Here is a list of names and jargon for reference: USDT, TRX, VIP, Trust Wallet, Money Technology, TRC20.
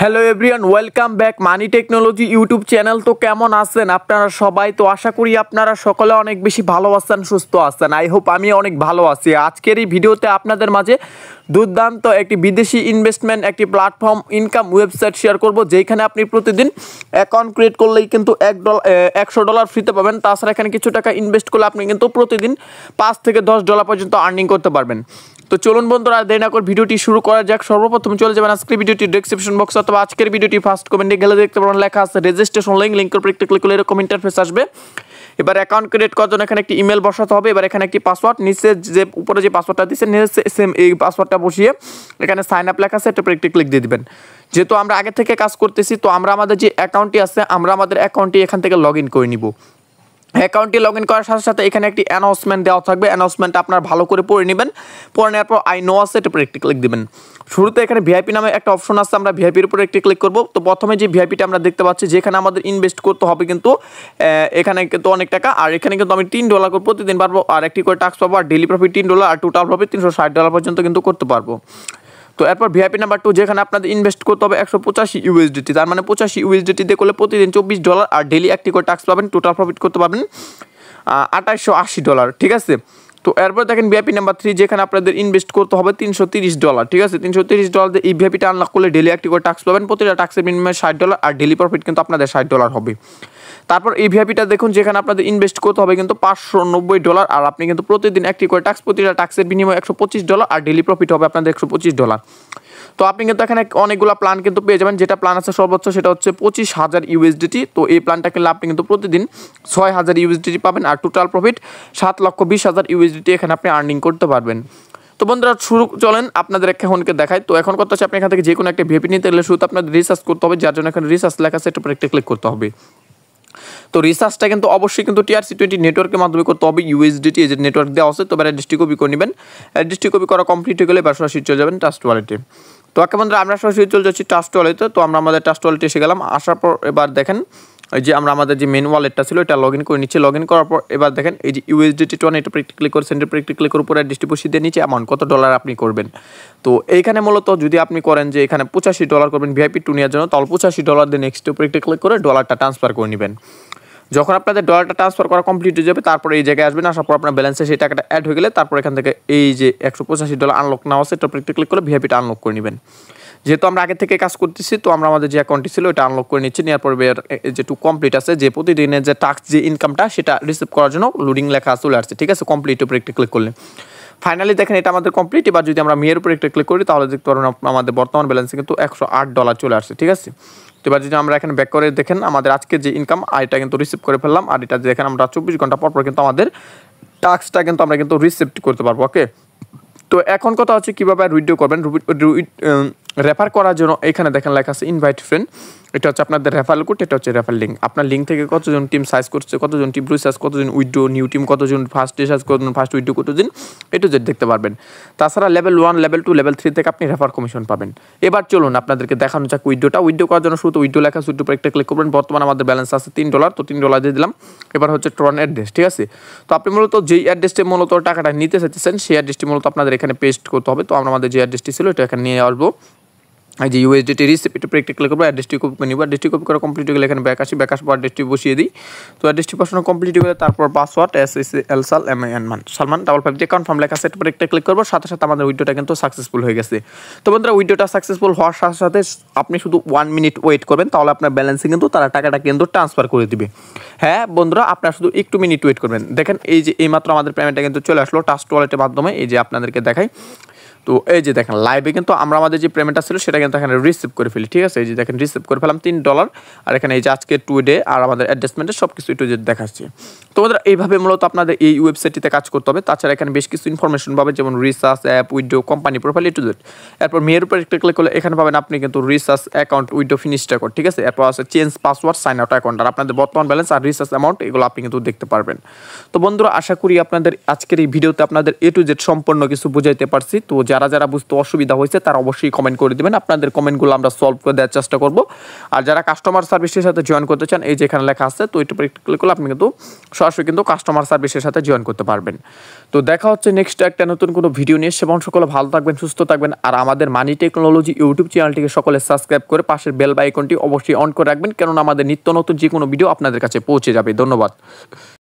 Hello everyone, welcome back money technology YouTube channel. তো কেমন আছেন আপনারা সবাই? তো আশা করি আপনারা সকলে অনেক বেশি ভালো আছেন, সুস্থ আছেন। আই হোপ আমি অনেক ভালো আছি। আজকের এই ভিডিওতে আপনাদের মাঝে দুর্দান্ত একটি বিদেশি ইনভেস্টমেন্ট একটি প্ল্যাটফর্ম ইনকাম ওয়েবসাইট শেয়ার করব, যেখানে আপনি প্রতিদিন অ্যাকাউন্ট ক্রিয়েট করলেই কিন্তু $100 ফ্রিতে পাবেন। তাছাড়া এখানে কিছু টাকা ইনভেস্ট করলে আপনি কিন্তু প্রতিদিন $5 থেকে $10 পর্যন্ত আর্নিং করতে পারবেন। তো চলুন বন্ধুরা, দেরি না করে ভিডিওটি শুরু করা যাক। সর্বপ্রথম চলে যাবেন আজকের ভিডিওটি ডেসক্রিপশন বক্স অথবা আজকের ভিডিওটি ফার্স্ট কমেন্টে গেলে দেখতে পাবেন লেখা আছে রেজিস্ট্রেশন লিঙ্ক। লিঙ্কের উপর ক্লিক করলে এরকম ইন্টারফেস আসবে। এবার অ্যাকাউন্ট ক্রিয়েট করার জন্য এখানে একটি ইমেল বসাতে হবে। এবার এখানে একটি পাসওয়ার্ড, নিচে যে উপরে যে পাসওয়ার্ডটা দিচ্ছে নিচে সেম এই পাসওয়ার্ডটা বসিয়ে এখানে সাইন আপ লেখা আছে, এটার উপর একটি ক্লিক দিয়ে দিবেন। যেহেতু আমরা আগে থেকে কাজ করতেছি, তো আমরা আমাদের যে অ্যাকাউন্টটি আছে আমরা আমাদের অ্যাকাউন্টটি এখান থেকে লগ ইন করে নিব। অ্যাকাউন্টটি লগ ইন করার সাথে সাথে এখানে একটি অ্যানাউন্সমেন্ট দেওয়া থাকবে। অ্যানাউন্সমেন্টটা আপনার ভালো করে পড়ে নেবেন। পড়ে নেওয়ার পর আই নো আছে, এটা উপরে একটি ক্লিক দেবেন। শুরুতে এখানে ভিআইপি নামে একটা অপশন আছে, আমরা ভিআইপির উপরে একটি ক্লিক করব। তো প্রথমে যে ভিআইপিটা আমরা দেখতে পাচ্ছি, যেখানে আমাদের ইনভেস্ট করতে হবে কিন্তু এখানে কিন্তু অনেক টাকা। আর এখানে কিন্তু আমি $3 করে প্রতিদিন পারবো, আর একটি করে টাস্ক পাবো, আর ডেলি প্রফিট $3 আর টোটাল প্রফিট $360 পর্যন্ত কিন্তু করতে পারবো। তো এরপর ভিআইপি নাম্বার 2, যেখানে আপনাদের ইনভেস্ট করতে হবে $185। তার মানে $85 দিয়ে করলে প্রতিদিন $24 আর ডেলি একটি করে ট্যাক্স পাবেন। টোটাল প্রফিট করতে পারবেন $2880। ঠিক আছে। তো এরপর দেখেন ভিআইপি নাম্বার 3, যেখানে আপনাদের ইনভেস্ট করতে হবে $330। ঠিক আছে, $330 দিয়ে এই ভিআইপিটা আনলক করলে ডেলি একটি করে ট্যাক্স পাবেন। প্রতিটা ট্যাক্সের বিনিময়ে $60 আর ডেলি প্রফিট কিন্তু আপনাদের $60 হবে। তারপর এই ভিআইপিটা দেখুন, যেখানে আপনাদের ইনভেস্ট করতে হবে কিন্তু $590 আর আপনি কিন্তু প্রতিদিন একটি করে ট্যাক্স, প্রতিটা ট্যাক্সের বিনিময়ে $125 আর ডেলি প্রফিট হবে আপনাদের $125। তো আপনি কিন্তু এখানে অনেকগুলো প্ল্যান কিন্তু পেয়ে যাবেন। যেটা প্ল্যান আছে সর্বোচ্চ সেটা হচ্ছে $25,000। তো এই প্ল্যানটা কিনলে আপনি কিন্তু প্রতিদিন $6000 পাবেন আর টোটাল প্রফিট $7,20,000 এখানে আপনি আর্নিং করতে পারবেন। তো বন্ধুরা শুরু, চলেন আপনাদের এখনকে দেখাই। তো এখন কথা হচ্ছে, আপনি এখান থেকে যে কোনো একটা ভিআইপি নিতে গেলে শুধু আপনাদের রিসার্চ করতে হবে, যার জন্য এখানে রিসার্চ লেখা আছে, এটা উপরে একটা ক্লিক করতে হবে। তো রিসার্চটা কিন্তু অবশ্যই কিন্তু TRC20 নেটওয়ার্কের মাধ্যমে করতে হবে। USDT যে নেটওয়ার্ক দেওয়া আছে, তো অ্যাড্রেসটি কপি করে নেবেন। অ্যাড্রেসটি কপি করা কমপ্লিট হয়ে গেলে এবার সরাসরি চলে যাবেন ট্রাস্ট ওয়ালেটে। তো আগে বন্ধুরা আমরা সরাসরি চলে যাচ্ছি ট্রাস্ট ওয়ালেটে। তো আমরা আমাদের ট্রাস্ট ওয়ালেটে এসে গেলাম। আসার পর এবার দেখেন এই যে আমরা আমাদের যে মেন ওয়ালেটটা ছিল এটা লগ ইন করে নিচ্ছি। লগ ইন করার পর এবার দেখেন এই যে USDT 20 এটা ক্লিক করে সেন্টার ক্লিক করে উপরে ডিস্ট্রিবিউশন দিয়ে নিচে অ্যামাউন্ট কত ডলার আপনি করবেন। তো এইখানে মূলত যদি আপনি করেন যে এখানে $85 করবেন ভিআইপি টু নেওয়ার জন্য, তাহলে $85 দিয়ে নেক্সট উপরে ক্লিক করে ডলারটা ট্রান্সফার করে নেবেন। যখন আপনাদের ডলারটা ট্রান্সফার করা কমপ্লিট হয়ে যাবে, তারপরে এই জায়গায় আসবেন। আসার পর আপনার ব্যালেন্সে সেই টাকাটা অ্যাড হয়ে গেলে তারপর এখান থেকে এই যে $185 আনলক নেওয়া আছে, এটা ক্লিক করে ভিআইপিটা আনলক করে নেবেন। যেহেতু আমরা আগে থেকে কাজ করতেছি, তো আমরা আমাদের যে অ্যাকাউন্টটি ছিল এটা আনলক করে নিচ্ছি। নেওয়ার পর যেটুকু কমপ্লিট আছে, যে প্রতিদিনের যে টাস্ক যে ইনকামটা সেটা রিসিভ করার জন্য লোডিং লেখা চলে আসছে। ঠিক আছে, কমপ্লিট উপরে একটু ক্লিক করলে ফাইনালি দেখেন এটা আমাদের কমপ্লিট। এবার যদি আমরা মেয়ের উপরে একটু ক্লিক করি তাহলে দেখতে পারবেন আমাদের বর্তমান ব্যালেন্সে কিন্তু $108 চলে আসছে। ঠিক আছে। তো এবার যদি আমরা এখানে ব্যাক করে দেখেন আমাদের আজকে যে ইনকাম এটা কিন্তু রিসিভ করে ফেললাম। আর এটা দেখেন আমরা 24 ঘন্টা পর পর কিন্তু আমাদের টাস্কটা কিন্তু আমরা কিন্তু রিসিভ করতে পারবো। ওকে। তো এখন কথা হচ্ছে কীভাবে উইথড্র করবেন। রেফার করার জন্য এখানে দেখেন লেখা আছে ইনভাইট ফ্রেন্ড, এটা হচ্ছে আপনাদের রেফার কোড, এটা হচ্ছে রেফার লিঙ্ক। আপনার লিঙ্ক থেকে কতজন টিম সাইজ করছে, কতজন টিম রিসার্চ, কতজন উইথড্র, নিউ টিম কতজন, ফার্স্ট রিসার্চ কতজন, ফার্স্ট উইথড্র কতজন, এটা যে দেখতে পারবেন। তাছাড়া লেভেল 1, লেভেল 2, লেভেল 3 থেকে আপনি রেফার কমিশন পাবেন। এবার চলুন আপনাদেরকে দেখানো যাক উইথড্রটা। উইথড্র করার জন্য শুধু উইথড্র লেখা উইথড্র পর একটা ক্লিক করবেন। বর্তমানে আমাদের ব্যালেন্স আছে $3, তো $3 দিয়ে দিলাম। এবার হচ্ছে ট্রন অ্যাড্রেস। ঠিক আছে। তো আপনি মূলত যেই অ্যাড্রেসটি মূলত টাকাটা নিতে চাইতেছেন সেই অ্যাড্রেসটি মূলত আপনাদের এখানে পেস্ট করতে হবে। তো আমরা আমাদের যে অ্যাড্রেসটি ছিল এটা এখানে নিয়ে আসবো। এই যে USDT রিসিপ্ট এটা ক্লিক করব, অ্যাড্রেসটি কপি নিব। অ্যাড্রেসটি কপি করা কমপ্লিট হয়ে গেলে এখানে ব্যাক আসি, ব্যাক আসার পর অ্যাড্রেসটি বসিয়ে দিই। তো অ্যাড্রেসটি বসানো কমপ্লিট হয়ে গেলে তারপর পাসওয়ার্ড SALMAN $5 দিয়ে কনফার্ম লেখা আছে, এরপর একটা ক্লিক করব। সাথে সাথে আমাদের উইথড্রটা কিন্তু সাকসেসফুল হয়ে গেছে। তো বন্ধুরা উইথড্রটা সাকসেসফুল হওয়ার সাথে সাথে আপনি শুধু 1 মিনিট ওয়েট করবেন, তাহলে আপনার ব্যালেন্সে কিন্তু তারা টাকাটা কিন্তু ট্রান্সফার করে দিবে। হ্যাঁ বন্ধুরা, আপনারা শুধু একটু মিনিট ওয়েট করবেন। দেখেন এই যে এইমাত্র আমাদের পেমেন্টটা কিন্তু চলে আসলো ট্রাস্ট ওয়ালেটের মাধ্যমে। এই যে আপনাদেরকে দেখাই। তো এই যে দেখেন লাইভে কিন্তু আমরা আমাদের যে পেমেন্টটা ছিল সেটা কিন্তু এখানে রিসিভ করে ফেলি। ঠিক আছে। এই যে দেখেন রিসিভ করে ফেলাম $3, আর এখানে এই যে আজকে টুডে আর আমাদের অ্যাডজাস্টমেন্টের সব কিছু টুডে দেখাচ্ছে। তো বন্ধুরা এইভাবে মূলত আপনাদের এই ওয়েবসাইটটিতে কাজ করতে হবে। তাছাড়া এখানে বেশ কিছু ইনফরমেশন পাবে, যেমন research, app, withdraw, company profile টুডেট। এরপর মেয়ের উপর একটা ক্লিক করলে এখানে পাবেন আপনি কিন্তু research account, withdraw finish record. ঠিক আছে। এরপর আছে change password, sign out account, আর আপনাদের বর্তমান ব্যালেন্স আর রিসার্চ অ্যামাউন্ট, এগুলো আপনি কিন্তু দেখতে পারবেন। তো বন্ধুরা আশা করি আপনাদের আজকের এই ভিডিওতে আপনাদের A to Z সম্পূর্ণ কিছু বুঝাইতে পারছি। তো যারা যারা বুঝতে অসুবিধা হয়েছে তারা অবশ্যই কমেন্ট করে দেবেন, আপনাদের কমেন্টগুলো আমরা সলভ করে দেওয়ার চেষ্টা করব। আর যারা কাস্টমার সার্ভিসের সাথে জয়েন করতে চান, এই যেখানে লেখা আছে তো এটা ক্লিক করলে আপনি কিন্তু সরাসরি কিন্তু কাস্টমার সার্ভিসের সাথে জয়েন করতে পারবেন। তো দেখা হচ্ছে নেক্সট একটা নতুন কোনো ভিডিও নিয়ে, সেবন সকলে ভালো থাকবেন, সুস্থ থাকবেন, আর আমাদের মানি টেকনোলজি ইউটিউব চ্যানেলটিকে সকলে সাবস্ক্রাইব করে পাশের বেল আইকনটি অবশ্যই অন করে রাখবেন, কারণ আমাদের নিত্য নতুন যে কোনো ভিডিও আপনাদের কাছে পৌঁছে যাবে। ধন্যবাদ।